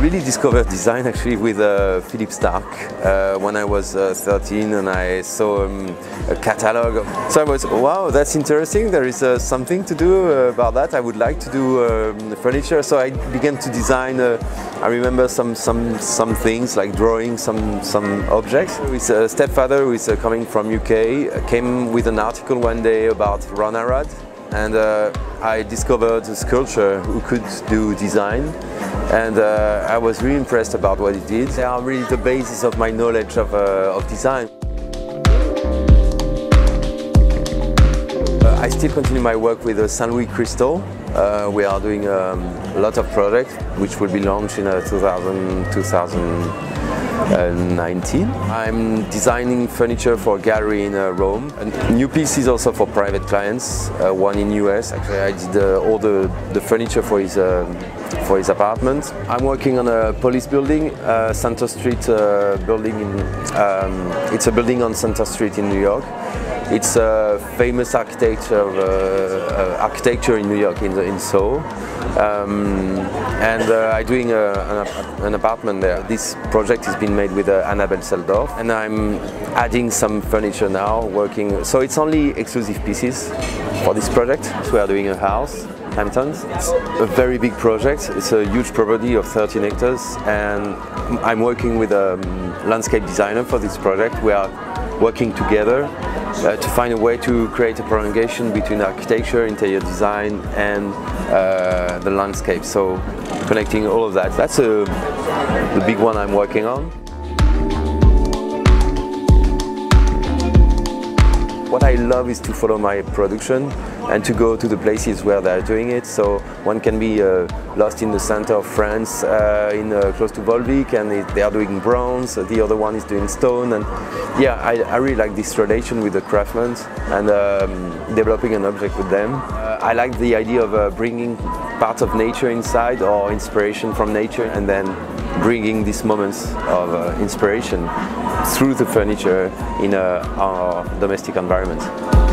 really discovered design actually with Philip Stark when I was 13, and I saw a catalog. So I was, wow, that's interesting, there is something to do about that, I would like to do furniture. So I began to design, I remember some things like drawing some objects. His stepfather, who is coming from UK, came with an article one day about Ron Arad, and I discovered a sculptor who could do design, and I was really impressed about what he did. They are really the basis of my knowledge of design. I still continue my work with Saint Louis Crystal. We are doing a lot of products which will be launched in 2019. I'm designing furniture for a gallery in Rome. And new pieces also for private clients, one in US. Actually, I did all the furniture for his apartment. I'm working on a police building, Center Street building. It's a building on Center Street in New York. It's a famous architecture in New York, in Soho, and I'm doing an apartment there. This project has been made with Annabelle Seldorf, and I'm adding some furniture now, working. So it's only exclusive pieces for this project. So we are doing a house, Hamptons. It's a very big project. It's a huge property of 13 hectares, and I'm working with a landscape designer for this project. We are working together to find a way to create a prolongation between architecture, interior design, and the landscape. So connecting all of that. That's the big one I'm working on. What I love is to follow my production and to go to the places where they're doing it. So one can be lost in the center of France, close to Volvic, and they are doing bronze, the other one is doing stone. And yeah, I really like this relation with the craftsmen and developing an object with them. I like the idea of bringing parts of nature inside, or inspiration from nature, and then bringing these moments of inspiration through the furniture in our domestic environment.